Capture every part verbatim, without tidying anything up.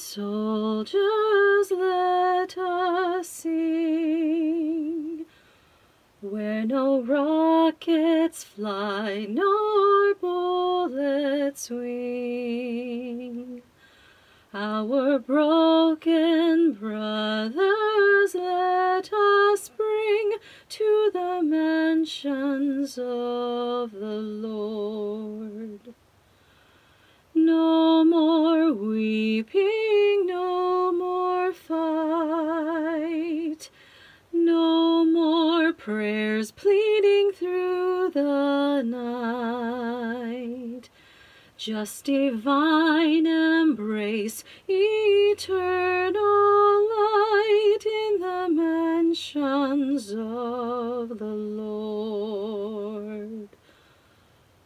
soldiers, let us sing. Where no rockets fly, nor bullets swing, our broken brothers let us bring to the mansions of the Lord. No more weeping, no more fight, no more prayers pleading through the night. Just divine embrace, eternal light in the mansions of the Lord.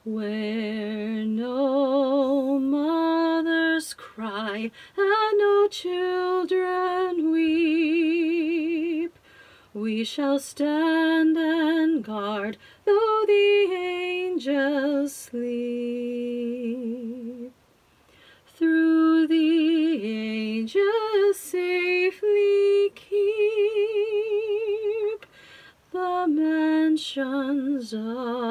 Where no mothers cry and no children weep, we shall stand and guard though the angels sleep. Through the ages safely keep the mansions of